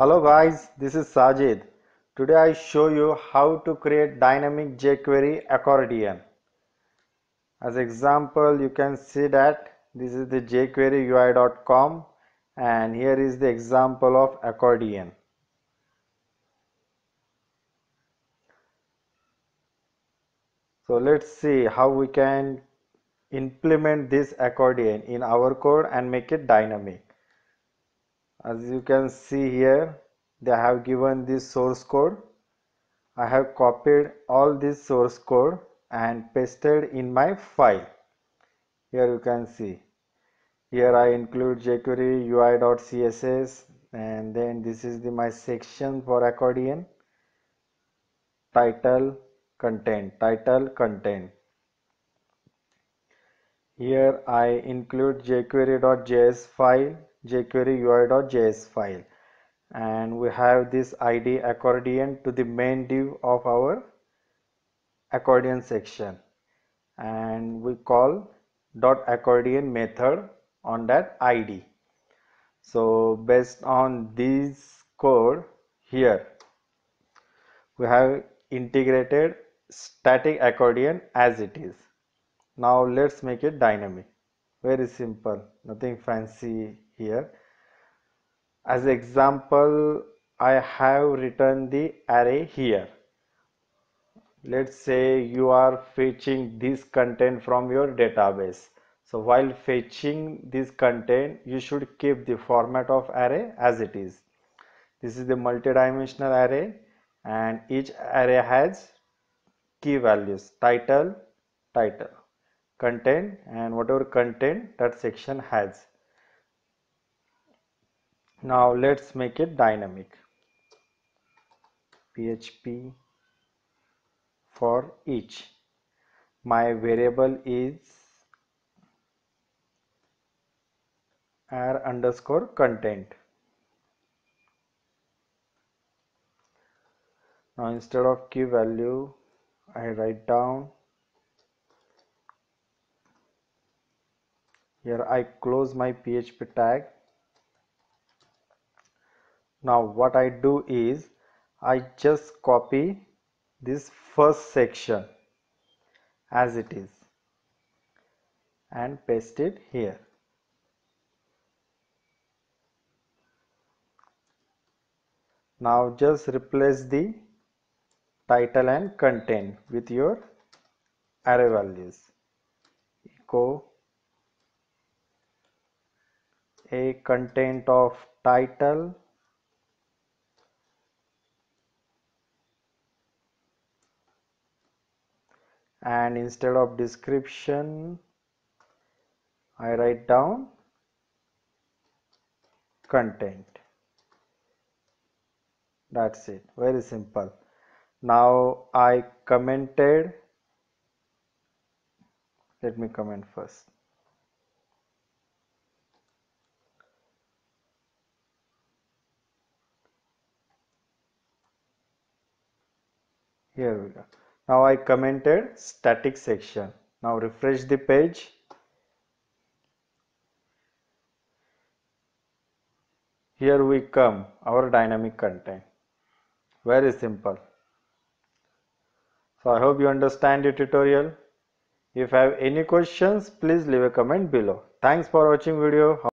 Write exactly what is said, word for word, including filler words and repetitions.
Hello guys, this is Sajid. Today I show you how to create dynamic jQuery accordion. As example, you can see that this is the jQuery U I dot com and here is the example of accordion. So let's see how we can implement this accordion in our code and make it dynamic. As you can see here, they have given this source code. I have copied all this source code and pasted in my file. Here you can see. Here I include jQuery U I dot C S S and then this is the my section for accordion. Title, content, title, content. Here I include jQuery dot J S file, jQuery U I dot J S file, and we have this I D accordion to the main div of our accordion section, and we call dot accordion method on that I D. So based on this code here, we have integrated static accordion as it is. Now let's make it dynamic. Very simple, nothing fancy here. As example, I have written the array here. Let's say you are fetching this content from your database. So while fetching this content, you should keep the format of array as it is. This is the multi-dimensional array and each array has key values, title, title, content, and whatever content that section has. Now let's make it dynamic. P H P for each. My variable is r underscore content. Now instead of key value, I write down. Here I close my P H P tag. Now what I do is I just copy this first section as it is and paste it here. Now just replace the title and content with your array values. Echo a content of title and instead of description I write down content. That's it, very simple. Now I commented, let me comment first. Here we go. Now I commented static section. Now refresh the page. Here we come, our dynamic content. Very simple. So I hope you understand the tutorial. If you have any questions, please leave a comment below. Thanks for watching video.